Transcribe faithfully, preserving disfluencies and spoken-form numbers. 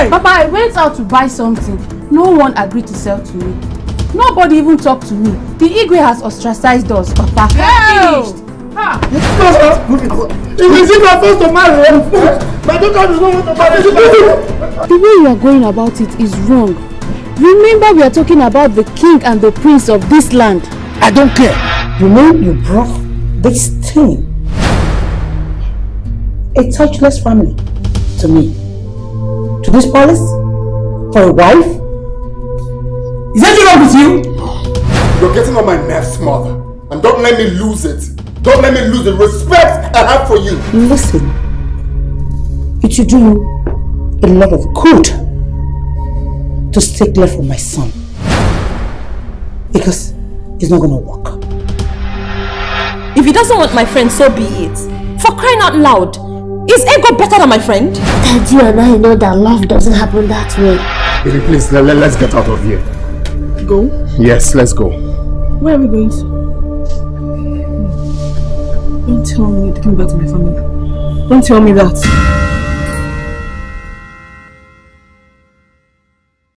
Hey! Papa, I went out to buy something. No one agreed to sell to me. Nobody even talked to me. The Igwe has ostracized us, Papa. Hey! Finished. Ha! It is in my first to marry. My daughter does not want to marry. The way you are going about it is wrong. Remember, we are talking about the king and the prince of this land. I don't care. You know you broke this thing. A touchless family to me. To this palace? For a wife? Is that wrong with you? You're getting on my nerves, mother. And don't let me lose it. Don't let me lose the respect I have for you. Listen, it should do you a lot of good to stay clear for my son. Because it's not going to work. If he doesn't want my friend, so be it. For crying out loud, is Ego better than my friend? Dad, you and I know that love doesn't happen that way. Baby, please, let, let's get out of here. Go? Yes, let's go. Where are we going to? Don't tell me to come back to my family. Don't tell me that.